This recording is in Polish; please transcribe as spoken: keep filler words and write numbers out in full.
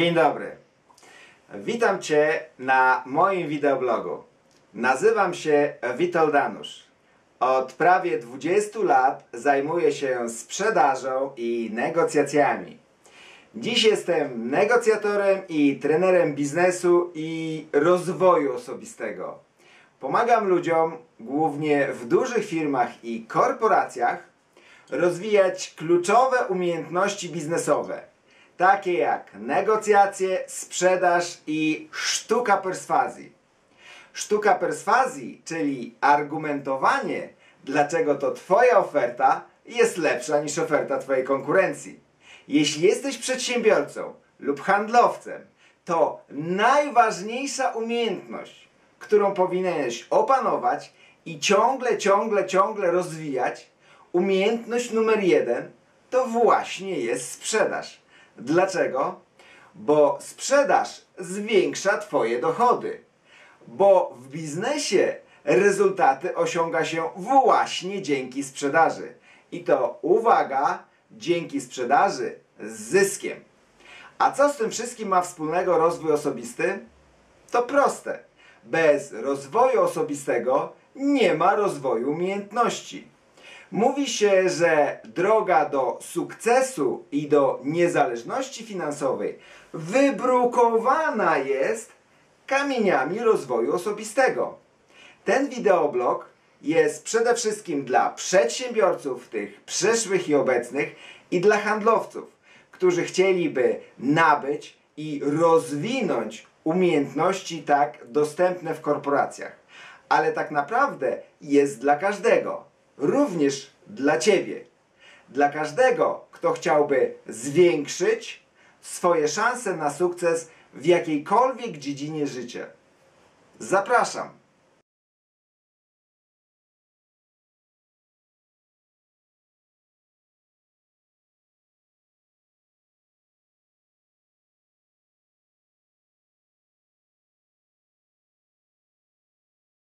Dzień dobry. Witam Cię na moim wideoblogu. Nazywam się Witold Anusz. Od prawie dwudziestu lat zajmuję się sprzedażą i negocjacjami. Dziś jestem negocjatorem i trenerem biznesu i rozwoju osobistego. Pomagam ludziom, głównie w dużych firmach i korporacjach, rozwijać kluczowe umiejętności biznesowe, takie jak negocjacje, sprzedaż i sztuka perswazji. Sztuka perswazji, czyli argumentowanie, dlaczego to Twoja oferta jest lepsza niż oferta Twojej konkurencji. Jeśli jesteś przedsiębiorcą lub handlowcem, to najważniejsza umiejętność, którą powinieneś opanować i ciągle, ciągle, ciągle rozwijać, umiejętność numer jeden, to właśnie jest sprzedaż. Dlaczego? Bo sprzedaż zwiększa Twoje dochody. Bo w biznesie rezultaty osiąga się właśnie dzięki sprzedaży. I to, uwaga, dzięki sprzedaży z zyskiem. A co z tym wszystkim ma wspólnego rozwój osobisty? To proste. Bez rozwoju osobistego nie ma rozwoju umiejętności. Mówi się, że droga do sukcesu i do niezależności finansowej wybrukowana jest kamieniami rozwoju osobistego. Ten wideoblog jest przede wszystkim dla przedsiębiorców, tych przyszłych i obecnych, i dla handlowców, którzy chcieliby nabyć i rozwinąć umiejętności tak dostępne w korporacjach. Ale tak naprawdę jest dla każdego, również dla Ciebie. Dla każdego, kto chciałby zwiększyć swoje szanse na sukces w jakiejkolwiek dziedzinie życia. Zapraszam!